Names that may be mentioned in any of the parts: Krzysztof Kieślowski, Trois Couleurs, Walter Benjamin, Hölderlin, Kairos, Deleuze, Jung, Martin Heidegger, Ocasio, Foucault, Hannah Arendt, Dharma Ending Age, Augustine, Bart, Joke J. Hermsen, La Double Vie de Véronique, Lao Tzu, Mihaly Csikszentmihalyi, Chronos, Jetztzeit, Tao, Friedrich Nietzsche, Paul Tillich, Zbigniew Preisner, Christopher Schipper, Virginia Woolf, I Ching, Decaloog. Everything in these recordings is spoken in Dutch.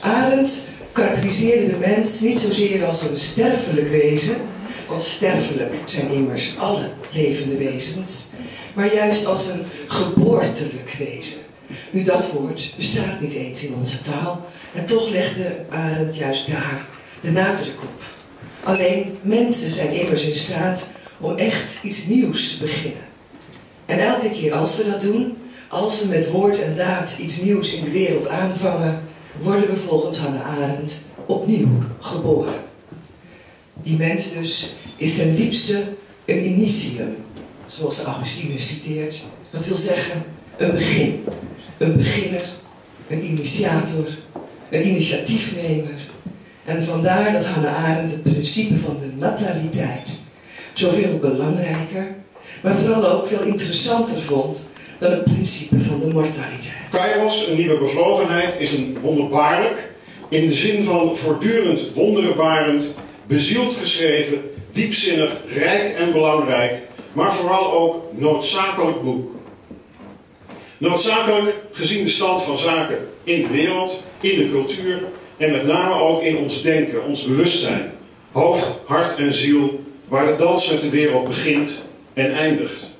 Arendt karakteriseerde de mens niet zozeer als een sterfelijk wezen, want sterfelijk zijn immers alle levende wezens, maar juist als een geboortelijk wezen. Nu, dat woord bestaat niet eens in onze taal en toch legde Arendt juist daar de nadruk op. Alleen mensen zijn immers in staat om echt iets nieuws te beginnen. En elke keer als we dat doen, als we met woord en daad iets nieuws in de wereld aanvangen, worden we volgens Hannah Arendt opnieuw geboren. Die mens dus is ten diepste een initium, zoals Augustine citeert. Dat wil zeggen, een begin. Een beginner, een initiator, een initiatiefnemer. En vandaar dat Hannah Arendt het principe van de nataliteit zoveel belangrijker, maar vooral ook veel interessanter vond dan het principe van de mortaliteit. Kairos, een nieuwe bevlogenheid, is een wonderbaarlijk, in de zin van voortdurend wonderbarend, bezield geschreven, diepzinnig, rijk en belangrijk, maar vooral ook noodzakelijk boek. Noodzakelijk gezien de stand van zaken in de wereld, in de cultuur en met name ook in ons denken, ons bewustzijn, hoofd, hart en ziel, waar de dans met de wereld begint en eindigt.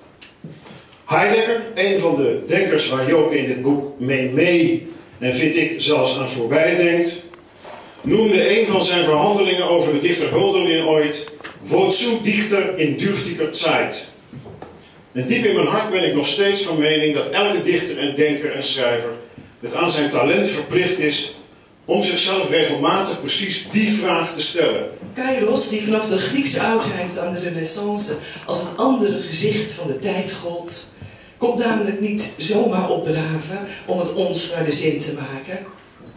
Heidegger, een van de denkers waar Joke in dit boek mee en vind ik zelfs aan voorbij denkt, noemde een van zijn verhandelingen over de dichter Hölderlin ooit Wozu Dichter in dürftiger Zeit. En diep in mijn hart ben ik nog steeds van mening dat elke dichter en denker en schrijver het aan zijn talent verplicht is om zichzelf regelmatig precies die vraag te stellen. Kairos, die vanaf de Griekse oudheid aan de Renaissance als het andere gezicht van de tijd gold, komt namelijk niet zomaar opdraven om het ons naar de zin te maken.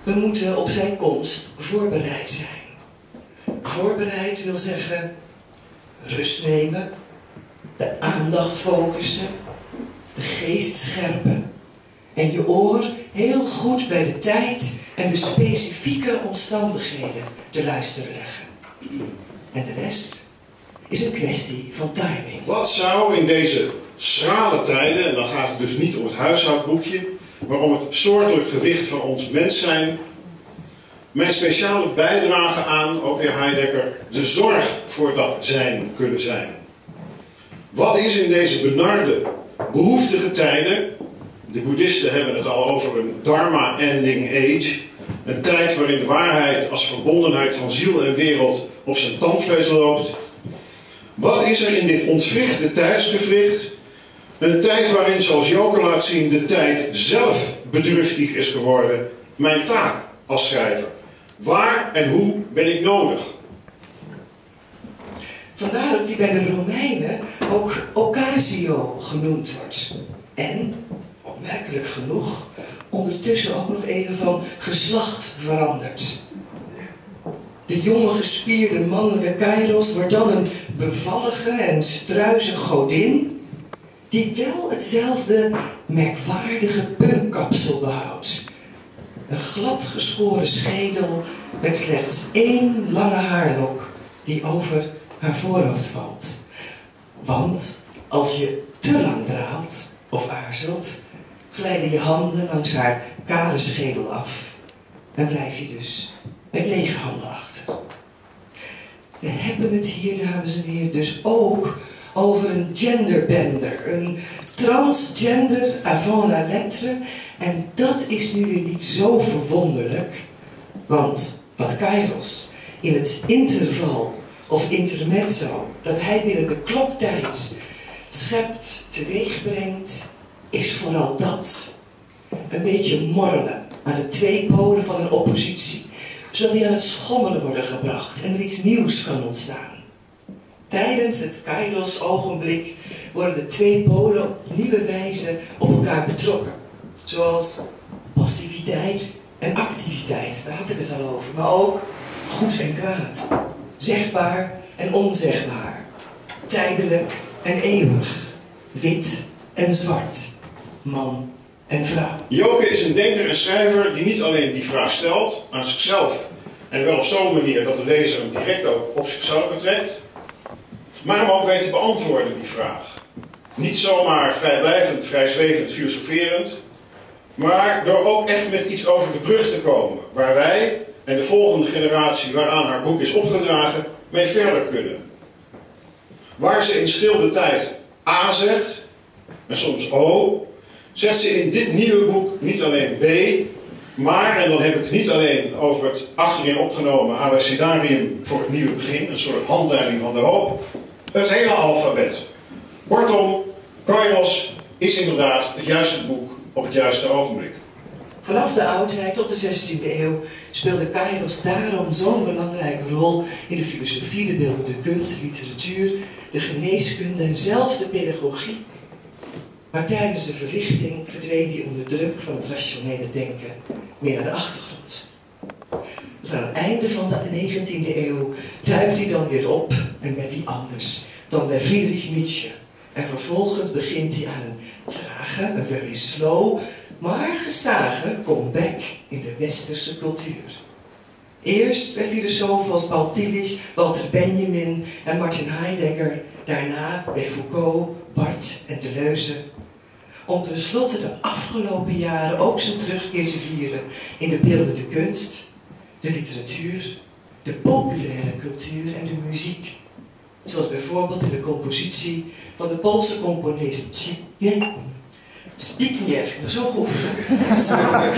We moeten op zijn komst voorbereid zijn. Voorbereid wil zeggen rust nemen, de aandacht focussen, de geest scherpen en je oor heel goed bij de tijd en de specifieke omstandigheden te luisteren leggen. En de rest is een kwestie van timing. Wat zou in deze schrale tijden, en dan gaat het dus niet om het huishoudboekje, maar om het soortelijk gewicht van ons mens zijn, mijn speciale bijdrage aan, ook weer Heidegger, de zorg voor dat zijn kunnen zijn. Wat is in deze benarde, behoeftige tijden, de boeddhisten hebben het al over een Dharma Ending Age, een tijd waarin de waarheid als verbondenheid van ziel en wereld op zijn tandvlees loopt. Wat is er in dit ontwrichte tijdsgewricht, een tijd waarin, zoals Joke laat zien, de tijd zelf bedruftig is geworden, mijn taak als schrijver? Waar en hoe ben ik nodig? Vandaar dat hij bij de Romeinen ook Ocasio genoemd wordt. En, opmerkelijk genoeg, ondertussen ook nog even van geslacht veranderd. De jonge gespierde mannelijke Kairos wordt dan een bevallige en struise godin, die wel hetzelfde merkwaardige puntkapsel behoudt. Een gladgeschoren schedel met slechts één lange haarlok die over haar voorhoofd valt. Want als je te lang draalt of aarzelt, glijden je handen langs haar kale schedel af en blijf je dus met lege handen achter. We hebben het hier, dames en heren, dus ook over een genderbender, een transgender avant la lettre. En dat is nu weer niet zo verwonderlijk, want wat Kairos in het interval of intermezzo dat hij binnen de kloktijd schept, teweegbrengt, is vooral dat. Een beetje morrelen aan de twee polen van een oppositie, zodat die aan het schommelen worden gebracht en er iets nieuws kan ontstaan. Tijdens het Kairos-ogenblik worden de twee polen op nieuwe wijze op elkaar betrokken. Zoals passiviteit en activiteit, daar had ik het al over, maar ook goed en kwaad. Zegbaar en onzegbaar. Tijdelijk en eeuwig. Wit en zwart. Man en vrouw. Joke is een denker en schrijver die niet alleen die vraag stelt aan zichzelf, en wel op zo'n manier dat de lezer hem direct ook op zichzelf betrekt, maar hem ook weet te beantwoorden die vraag. Niet zomaar vrijblijvend, vrijzwevend, filosoferend, maar door ook echt met iets over de brug te komen, waar wij en de volgende generatie waaraan haar boek is opgedragen, mee verder kunnen. Waar ze in stil de tijd A zegt, en soms O, zegt ze in dit nieuwe boek niet alleen B, maar, en dan heb ik het niet alleen over het achterin opgenomen abecedarium voor het nieuwe begin, een soort handleiding van de hoop, het hele alfabet. Kortom, Kairos is inderdaad het juiste boek op het juiste ogenblik. Vanaf de oudheid tot de 16e eeuw speelde Kairos daarom zo'n belangrijke rol in de filosofie, de beeldende kunst, de literatuur, de geneeskunde en zelfs de pedagogie. Maar tijdens de verlichting verdween die onder druk van het rationele denken meer naar de achtergrond. Dus aan het einde van de 19e eeuw duikt hij dan weer op, en bij wie anders dan bij Friedrich Nietzsche. En vervolgens begint hij aan een trage, een very slow, maar gestage comeback in de westerse cultuur. Eerst bij filosofen als Paul Tillich, Walter Benjamin en Martin Heidegger, daarna bij Foucault, Bart en Deleuze. Om tenslotte de afgelopen jaren ook zijn terugkeer te vieren in de beeldende kunst, de literatuur, de populaire cultuur en de muziek. Zoals bijvoorbeeld in de compositie van de Poolse componist Zbigniew, zo goed.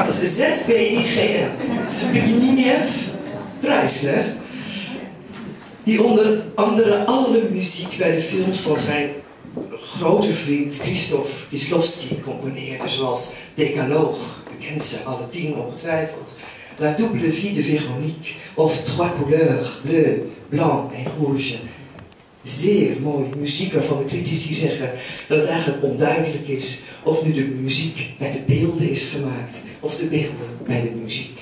Z-B-I-G-N. Zbigniew Preisner. Die onder andere alle muziek bij de films van zijn grote vriend Krzysztof Kieślowski componeerde, zoals Decaloog, u kent ze alle 10 ongetwijfeld, La Double Vie de Véronique of Trois Couleurs, bleu, blanc en rouge. Zeer mooie muziek waarvan de critici zeggen dat het eigenlijk onduidelijk is of nu de muziek bij de beelden is gemaakt of de beelden bij de muziek.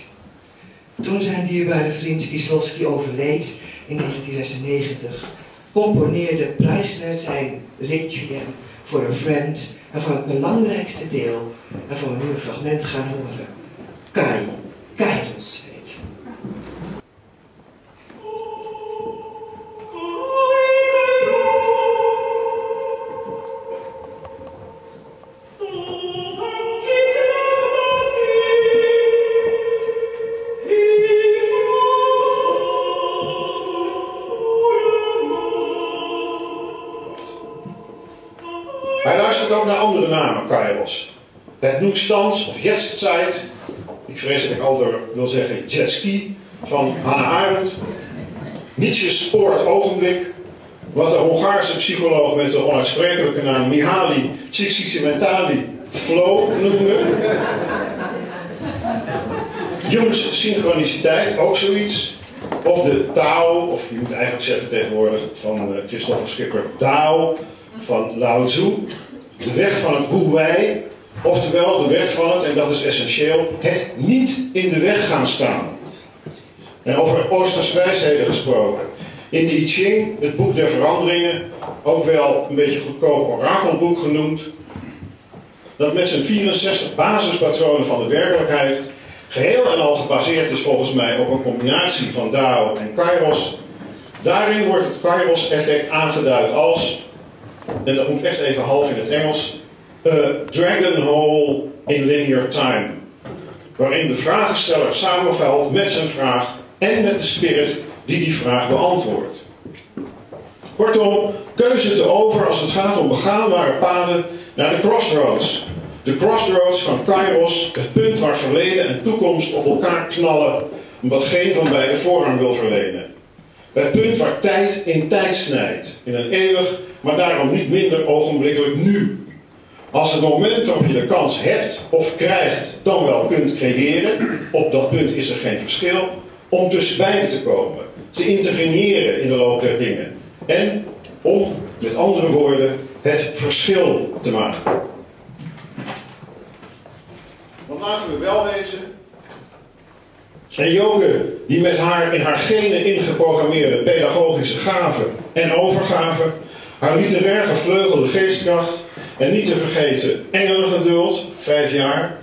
Toen zijn dierbare vriend Kieślowski overleed in 1996, componeerde Preisner zijn Requiem for a Friend, en van het belangrijkste deel, waarvan we nu een fragment gaan horen, Kairos. Het noemstans, of Jetztzeit, ik vrees dat ik aldoor wil zeggen Jetski, van Hannah Arendt. Nietzsche's spoort ogenblik, wat de Hongaarse psycholoog met de onuitsprekelijke naam Mihaly Csikszentmihalyi flow noemde. Jungs synchroniciteit, ook zoiets. Of de Tao, of je moet eigenlijk zeggen tegenwoordig van Christopher Schipper, Tao van Lao Tzu. De weg van het hoe wij, oftewel de weg van het, en dat is essentieel, het niet in de weg gaan staan. En over Oosterse wijsheden gesproken. In de I Ching, het boek der veranderingen, ook wel een beetje goedkoop orakelboek genoemd, dat met zijn 64 basispatronen van de werkelijkheid, geheel en al gebaseerd is volgens mij op een combinatie van Tao en Kairos. Daarin wordt het Kairos-effect aangeduid als, en dat moet echt even half in het Engels, Dragon Hole in Linear Time, waarin de vragensteller samenvalt met zijn vraag en met de spirit die die vraag beantwoordt. Kortom, keuze te over als het gaat om begaanbare paden naar de crossroads. De crossroads van Kairos, het punt waar verleden en toekomst op elkaar knallen, omdat geen van beide voorrang wil verlenen. Het punt waar tijd in tijd snijdt, in een eeuwig, maar daarom niet minder ogenblikkelijk nu. Als het moment waarop je de kans hebt of krijgt, dan wel kunt creëren, op dat punt is er geen verschil, om tussen beiden te komen, te interveneren in de loop der dingen. En om, met andere woorden, het verschil te maken. Want laten we wel wezen, en Joke, die met haar in haar genen ingeprogrammeerde pedagogische gave en overgave, haar literair gevleugelde geestkracht, en niet te vergeten engelengeduld, 5 jaar,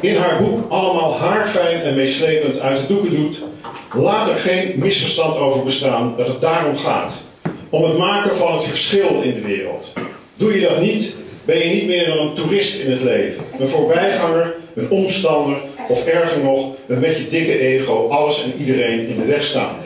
in haar boek allemaal haarfijn en meeslepend uit de doeken doet, laat er geen misverstand over bestaan dat het daarom gaat. Om het maken van het verschil in de wereld. Doe je dat niet, ben je niet meer dan een toerist in het leven, een voorbijganger een omstander of erger nog, een met je dikke ego alles en iedereen in de weg staan.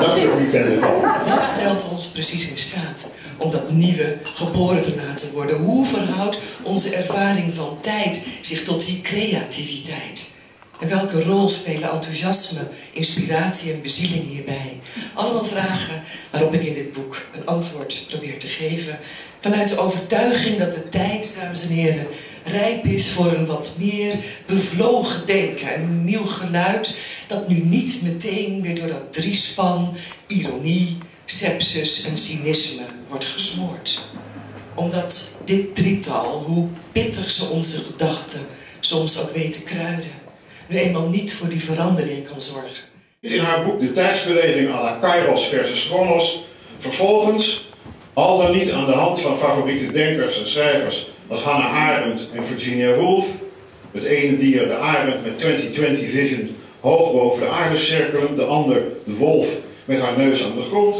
Dank je, kennen het al. Wat stelt ons precies in staat om dat nieuwe geboren te laten worden? Hoe verhoudt onze ervaring van tijd zich tot die creativiteit? En welke rol spelen enthousiasme, inspiratie en bezieling hierbij? Allemaal vragen waarop ik in dit boek een antwoord probeer te geven. Vanuit de overtuiging dat de tijd, dames en heren, rijp is voor een wat meer bevlogen denken. Een nieuw geluid dat nu niet meteen weer door dat driespan, ironie, sepsis en cynisme wordt gesmoord. Omdat dit drietal, hoe pittig ze onze gedachten soms ook weten kruiden, nu eenmaal niet voor die verandering kan zorgen. In haar boek De tijdsbeleving à la Kairos versus Chronos, vervolgens, al dan niet aan de hand van favoriete denkers en schrijvers als Hannah Arendt en Virginia Woolf, het ene dier, de Arendt met 2020 vision hoog boven de aarde cirkelen, de ander, de wolf, met haar neus aan de grond,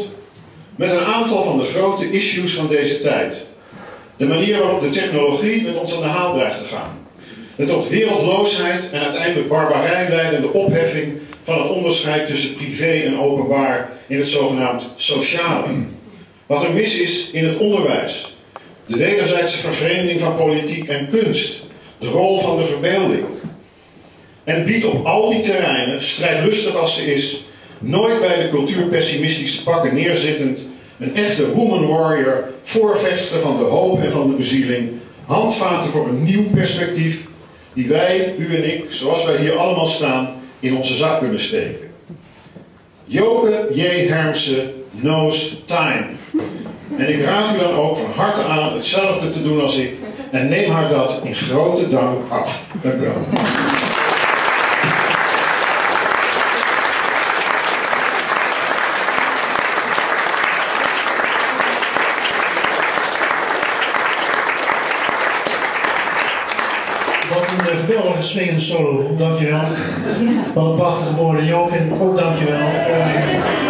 met een aantal van de grote issues van deze tijd. De manier waarop de technologie met ons aan de haal dreigt te gaan. De tot wereldloosheid en uiteindelijk barbarij leidende opheffing van het onderscheid tussen privé en openbaar in het zogenaamd sociale. Wat er mis is in het onderwijs. De wederzijdse vervreemding van politiek en kunst. De rol van de verbeelding. En biedt op al die terreinen, strijdlustig als ze is, nooit bij de cultuurpessimistische pakken neerzittend, een echte woman warrior, voorvechter van de hoop en van de bezieling, handvaten voor een nieuw perspectief, die wij, u en ik, zoals wij hier allemaal staan, in onze zak kunnen steken. Joke J. Hermsen knows time. En ik raad u dan ook van harte aan hetzelfde te doen als ik. En neem haar dat in grote dank af. Dank u wel. Swingende solo, dankjewel. Ja. Wat een prachtige woorden, Joke, ook dankjewel.